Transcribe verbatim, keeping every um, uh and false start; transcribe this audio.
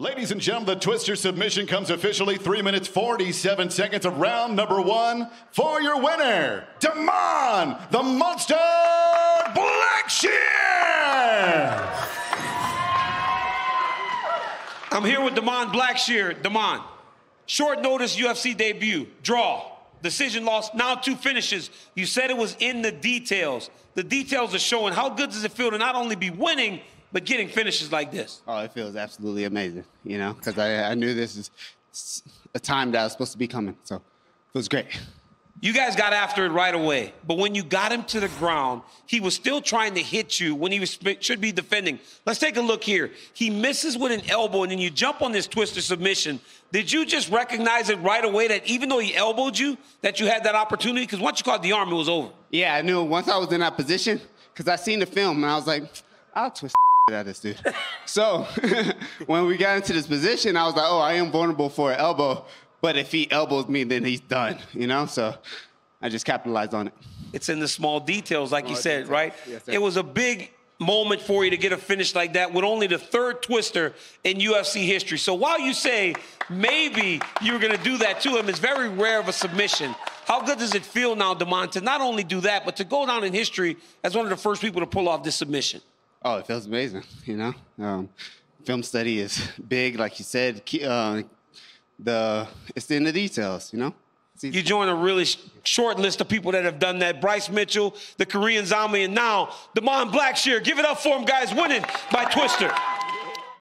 Ladies and gentlemen, the Twister submission comes officially three minutes forty-seven seconds of round number one. For your winner, Da'Mon the Monster Blackshear! I'm here with Da'Mon Blackshear. Da'Mon, short notice U F C debut, draw, decision loss, now two finishes. You said it was in the details. The details are showing. How good does it feel to not only be winning, but getting finishes like this? Oh, it feels absolutely amazing, you know, because I, I knew this is a time that I was supposed to be coming, so it was great. You guys got after it right away, but when you got him to the ground, he was still trying to hit you when he was, should be defending. Let's take a look here. He misses with an elbow, and then you jump on this Twister submission. Did you just recognize it right away that even though he elbowed you, that you had that opportunity? Because once you caught the arm, it was over. Yeah, I knew once I was in that position, because I seen the film, and I was like, I'll twist at this dude. So when we got into this position, I was like, oh, I am vulnerable for an elbow, but if he elbows me, then he's done, you know? So I just capitalized on it. It's in the small details, like small you said, details. Right? Yes, sir. It was a big moment for you to get a finish like that with only the third Twister in U F C history. So while you say maybe you were going to do that to him, it's very rare of a submission. How good does it feel now, Da'Mon, to not only do that, but to go down in history as one of the first people to pull off this submission? Oh, it feels amazing, you know? Um, film study is big, like you said. Uh, the It's in the details, you know? You join a really sh short list of people that have done that. Bryce Mitchell, the Korean Zombie, and now Da'Mon Blackshear. Give it up for him, guys, winning by Twister.